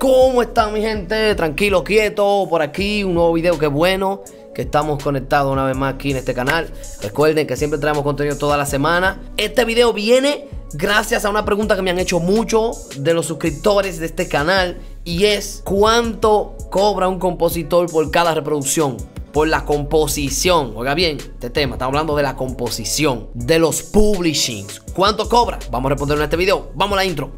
¿Cómo están, mi gente? Tranquilo, quieto, por aquí un nuevo video. Qué bueno que estamos conectados una vez más aquí en este canal. Recuerden que siempre traemos contenido toda la semana. Este video viene gracias a una pregunta que me han hecho mucho de los suscriptores de este canal, y es: ¿cuánto cobra un compositor por cada reproducción? Por la composición. Oiga bien, este tema, estamos hablando de la composición, de los publishings. ¿Cuánto cobra? Vamos a responderlo en este video. Vamos a la intro.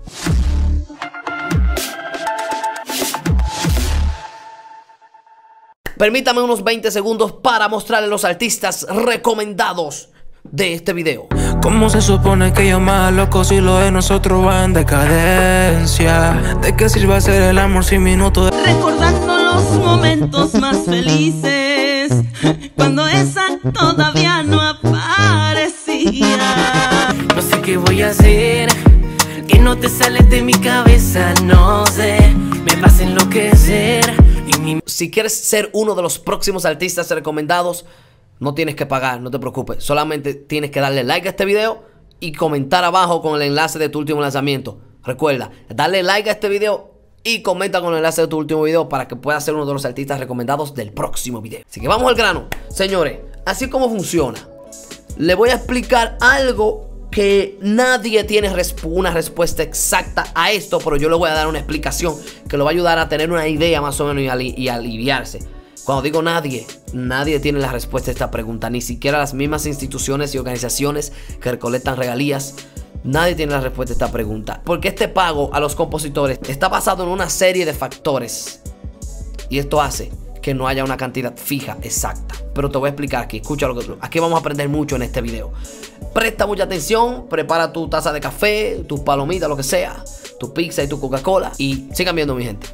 Permítame unos 20 segundos para mostrarles los artistas recomendados de este video. ¿Cómo se supone que yo más loco si lo de nosotros va en decadencia? ¿De qué sirve hacer el amor sin minutos? Recordando los momentos más felices, cuando esa todavía no aparecía. No sé qué voy a hacer, que no te sales de mi cabeza, no sé, me vas a enloquecer. Si quieres ser uno de los próximos artistas recomendados, no tienes que pagar, no te preocupes. Solamente tienes que darle like a este video y comentar abajo con el enlace de tu último lanzamiento. Recuerda, dale like a este video y comenta con el enlace de tu último video para que puedas ser uno de los artistas recomendados del próximo video. Así que vamos al grano, señores. Así es como funciona. Le voy a explicar algo que nadie tiene una respuesta exacta a esto, pero yo le voy a dar una explicación que lo va a ayudar a tener una idea más o menos y aliviarse. Cuando digo nadie tiene la respuesta a esta pregunta, ni siquiera las mismas instituciones y organizaciones que recolectan regalías. Nadie tiene la respuesta a esta pregunta, porque este pago a los compositores está basado en una serie de factores, y esto hace que no haya una cantidad fija exacta. Pero te voy a explicar aquí, escucha lo que... Aquí vamos a aprender mucho en este video. Presta mucha atención, prepara tu taza de café, tus palomitas, lo que sea, tu pizza y tu Coca-Cola, y sigan viendo, mi gente.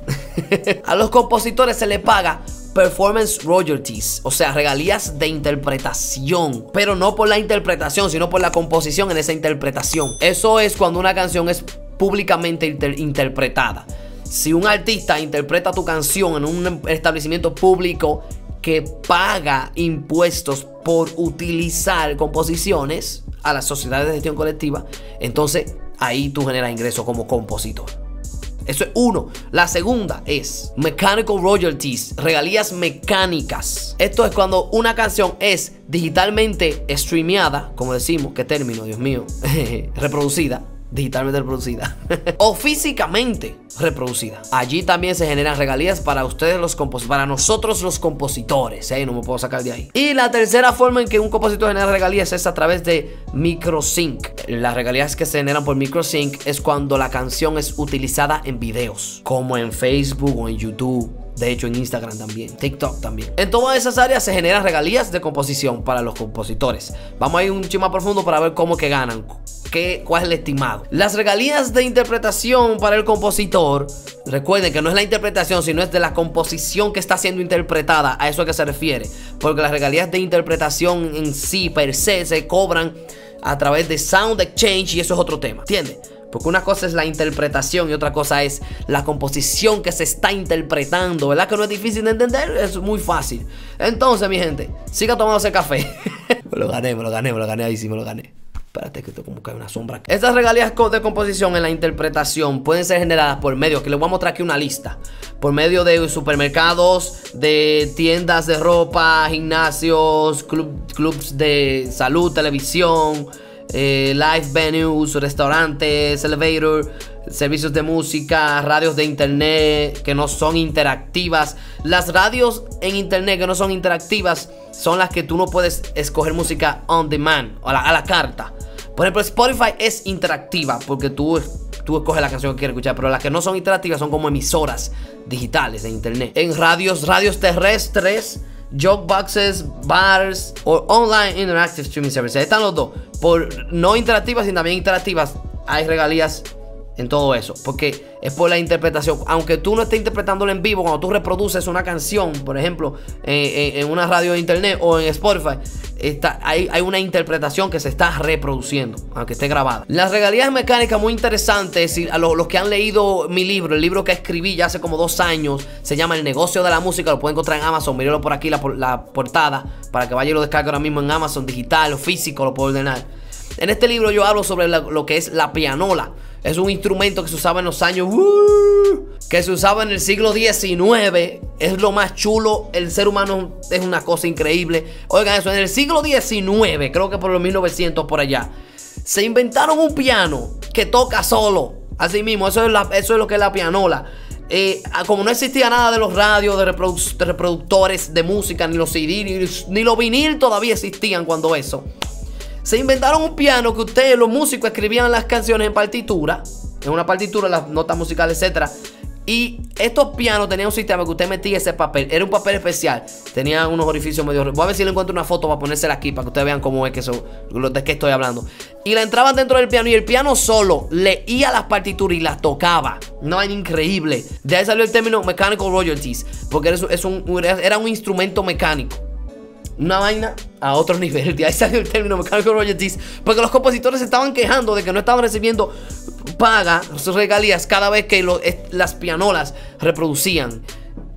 A los compositores se les paga performance royalties, o sea, regalías de interpretación, pero no por la interpretación, sino por la composición en esa interpretación. Eso es cuando una canción es públicamente interpretada. Si un artista interpreta tu canción en un establecimiento público que paga impuestos por utilizar composiciones a las sociedades de gestión colectiva, entonces ahí tú generas ingresos como compositor. Eso es uno. La segunda es mechanical royalties, regalías mecánicas. Esto es cuando una canción es digitalmente streameada, como decimos, qué término, Dios mío, reproducida. Digitalmente reproducida o físicamente reproducida. Allí también se generan regalías para ustedes los compositores, para nosotros los compositores, ¿eh? No me puedo sacar de ahí. Y la tercera forma en que un compositor genera regalías es a través de microsync. Las regalías que se generan por microsync es cuando la canción es utilizada en videos, como en Facebook o en YouTube. De hecho, en Instagram también, TikTok también. En todas esas áreas se generan regalías de composición para los compositores. Vamos a ir un chin más profundo para ver cómo que ganan, cuál es el estimado. Las regalías de interpretación para el compositor, recuerden que no es la interpretación, sino es de la composición que está siendo interpretada. A eso es que se refiere, porque las regalías de interpretación en sí, per se, se cobran a través de Sound Exchange, y eso es otro tema, ¿entiendes? Porque una cosa es la interpretación y otra cosa es la composición que se está interpretando. ¿Verdad que no es difícil de entender? Es muy fácil. Entonces, mi gente, siga tomando ese café. Me lo gané, ahí sí me lo gané. Espérate, que esto como que hay una sombra aquí. Estas regalías de composición en la interpretación pueden ser generadas por medio, que les voy a mostrar aquí una lista, por medio de supermercados, de tiendas de ropa, gimnasios, clubs de salud, televisión, live venues, restaurantes, elevator, servicios de música, radios de internet que no son interactivas. Las radios en internet que no son interactivas son las que tú no puedes escoger música on demand, a la carta. Por ejemplo, Spotify es interactiva porque tú escoges la canción que quieres escuchar, pero las que no son interactivas son como emisoras digitales de internet. En radios terrestres, jukeboxes, bars o online interactive streaming services. Ahí están los dos. Por no interactivas y también interactivas hay regalías en todo eso, porque es por la interpretación. Aunque tú no estés interpretándolo en vivo, cuando tú reproduces una canción, por ejemplo, en una radio de internet o en Spotify, hay una interpretación que se está reproduciendo, aunque esté grabada. Las regalías mecánicas, muy interesantes. Y a los que han leído mi libro, el libro que escribí ya hace como 2 años, se llama El negocio de la música, lo pueden encontrar en Amazon. Mírenlo por aquí, la portada, para que vaya y lo descargue ahora mismo en Amazon, digital o físico, lo puedo ordenar. En este libro yo hablo sobre lo que es la pianola. Es un instrumento que se usaba en los años que se usaba en el siglo XIX. Es lo más chulo. El ser humano es una cosa increíble. Oigan eso, en el siglo XIX, creo que por los 1900 por allá, se inventaron un piano que toca solo. Así mismo, eso es lo que es la pianola. Como no existía nada de los radios, de reproductores de música, ni los CD, ni los vinil todavía existían cuando eso. Se inventaron un piano que ustedes, los músicos, escribían las canciones en partitura, en una partitura, las notas musicales, etc. Y estos pianos tenían un sistema que usted metía ese papel, era un papel especial, tenía unos orificios medio... Voy a ver si le encuentro una foto para ponérsela aquí, para que ustedes vean cómo es que eso, de qué estoy hablando. Y la entraban dentro del piano y el piano solo leía las partituras y las tocaba. No, es increíble. De ahí salió el término mechanical royalties, porque era un instrumento mecánico. Una vaina a otro nivel. De ahí salió el término mechanical royalties, porque los compositores se estaban quejando de que no estaban recibiendo paga, sus regalías, cada vez que las pianolas reproducían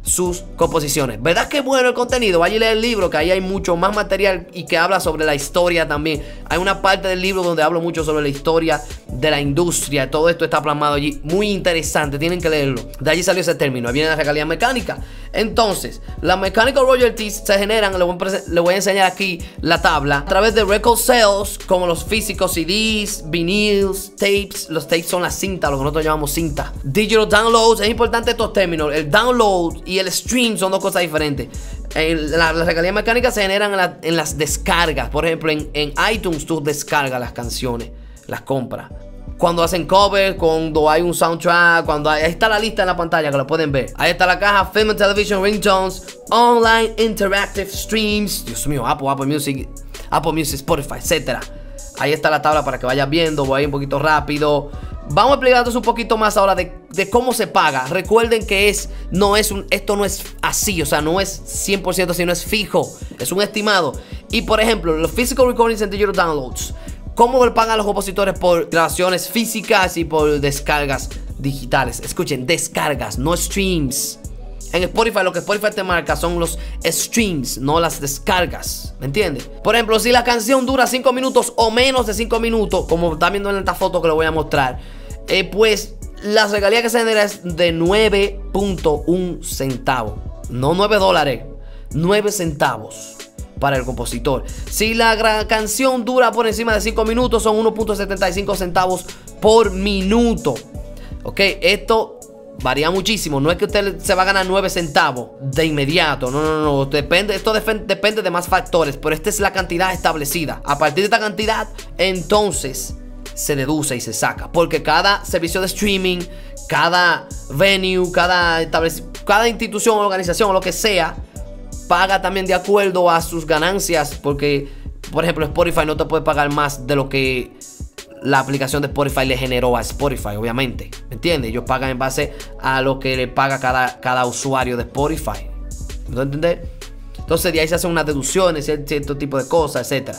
sus composiciones. ¿Verdad que bueno el contenido? Vaya y lea el libro, que ahí hay mucho más material y que habla sobre la historia también. Hay una parte del libro donde hablo mucho sobre la historia de la industria. Todo esto está plasmado allí, muy interesante, tienen que leerlo. De allí salió ese término, ahí viene la regalía mecánica. Entonces, las mechanical royalties se generan, le voy a enseñar aquí la tabla, a través de record sales, como los físicos, CDs, vinyls, tapes. Los tapes son las cintas, lo que nosotros llamamos cinta. Digital downloads, es importante estos términos. El download y el stream son dos cosas diferentes. Las regalías mecánicas se generan en las descargas. Por ejemplo, en iTunes tú descargas las canciones, las compras. Cuando hacen covers, cuando hay un soundtrack, ahí está la lista en la pantalla que lo pueden ver. Ahí está la caja, Film and Television, Ringtones, Online Interactive Streams. Dios mío, Apple Music, Spotify, etc. Ahí está la tabla para que vayas viendo. Voy a ir un poquito rápido. Vamos a explicarles un poquito más ahora de cómo se paga. Recuerden que esto no es así, o sea, no es 100%, sino es fijo, es un estimado. Y por ejemplo, los physical recordings and digital downloads, ¿cómo le pagan los compositores por grabaciones físicas y por descargas digitales? Escuchen, descargas, no streams. En Spotify, lo que Spotify te marca son los streams, no las descargas, ¿me entiendes? Por ejemplo, si la canción dura 5 minutos o menos de 5 minutos, como están viendo en esta foto que les voy a mostrar, pues las regalías que se generan es de 9.1 centavos. No 9 dólares, 9 centavos para el compositor. Si la canción dura por encima de 5 minutos, son 1.75 centavos por minuto. Ok, esto varía muchísimo, no es que usted se va a ganar 9 centavos de inmediato, no, depende, esto depende de más factores, pero esta es la cantidad establecida. A partir de esta cantidad, entonces, se deduce y se saca, porque cada servicio de streaming, cada venue, cada institución, organización, lo que sea, paga también de acuerdo a sus ganancias, porque, por ejemplo, Spotify no te puede pagar más de lo que la aplicación de Spotify le generó a Spotify, obviamente, ¿me entiendes? Ellos pagan en base a lo que le paga cada usuario de Spotify, ¿me entiendes? Entonces de ahí se hacen unas deducciones, cierto tipo de cosas, etc.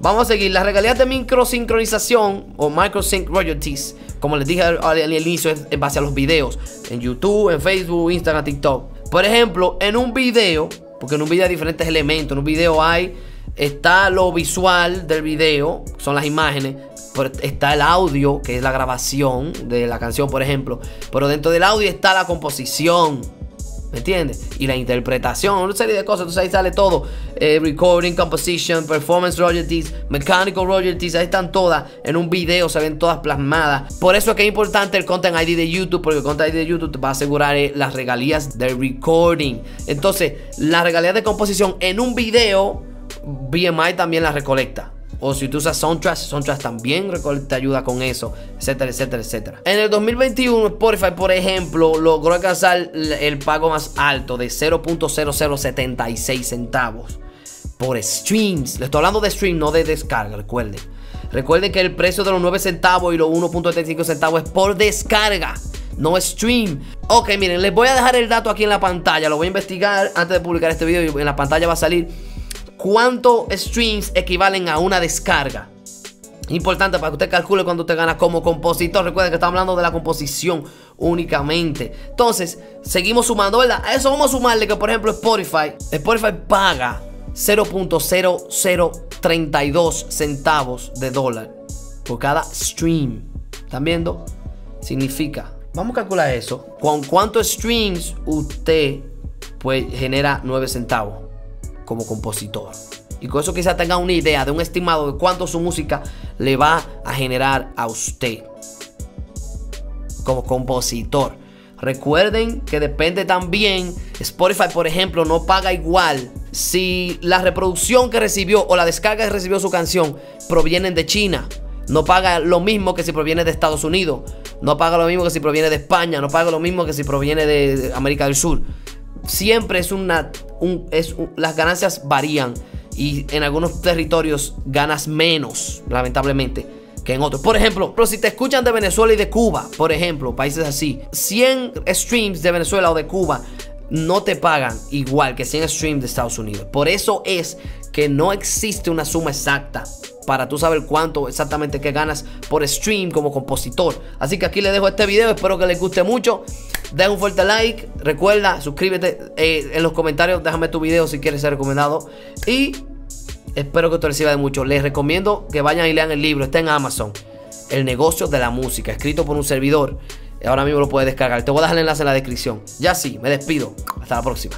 Vamos a seguir, las regalías de microsincronización o microsync royalties, como les dije al inicio, es en base a los videos, en YouTube, en Facebook, Instagram, TikTok. Por ejemplo, en un video, porque en un video hay diferentes elementos, en un video está lo visual del video, son las imágenes. Está el audio, que es la grabación de la canción, por ejemplo. Pero dentro del audio está la composición, ¿me entiendes? Y la interpretación, una serie de cosas. Entonces ahí sale todo, recording, composition, performance royalties, mechanical royalties. Ahí están todas, en un video se ven todas plasmadas. Por eso es que es importante el Content ID de YouTube, porque el Content ID de YouTube te va a asegurar las regalías de recording. Entonces, las regalías de composición en un video, BMI también las recolecta. O si tú usas soundtracks también te ayuda con eso, etcétera, etcétera, etcétera. En el 2021 Spotify, por ejemplo, logró alcanzar el pago más alto de 0.0076 centavos por streams. Le estoy hablando de stream, no de descarga, recuerden. Recuerden que el precio de los 9 centavos y los 1.35 centavos es por descarga, no stream. Ok, miren, les voy a dejar el dato aquí en la pantalla. Lo voy a investigar antes de publicar este video y en la pantalla va a salir cuántos streams equivalen a una descarga. Importante para que usted calcule cuánto usted gana como compositor. Recuerden que estamos hablando de la composición únicamente. Entonces, seguimos sumando, ¿verdad? A eso vamos a sumarle que, por ejemplo, Spotify paga 0.00 32 centavos de dólar por cada stream. ¿Están viendo? Significa, vamos a calcular eso. ¿Con cuántos streams usted pues genera 9 centavos como compositor? Y con eso quizás tenga una idea de un estimado de cuánto su música le va a generar a usted como compositor. Recuerden que depende también. Spotify, por ejemplo, no paga igual si la reproducción que recibió o la descarga que recibió su canción provienen de China. No paga lo mismo que si proviene de Estados Unidos. No paga lo mismo que si proviene de España. No paga lo mismo que si proviene de América del Sur. Siempre es las ganancias varían. Y en algunos territorios ganas menos, lamentablemente, que en otros. Por ejemplo, pero si te escuchan de Venezuela y de Cuba, por ejemplo, países así, 100 streams de Venezuela o de Cuba no te pagan igual que 100 streams de Estados Unidos. Por eso es que no existe una suma exacta para tú saber cuánto exactamente que ganas por stream como compositor. Así que aquí les dejo este video, espero que les guste mucho. Deja un fuerte like, recuerda, suscríbete, en los comentarios déjame tu video si quieres ser recomendado y espero que te reciba de mucho. Les recomiendo que vayan y lean el libro, está en Amazon, El negocio de la música, escrito por un servidor, ahora mismo lo puedes descargar, te voy a dejar el enlace en la descripción. Ya sí, me despido, hasta la próxima.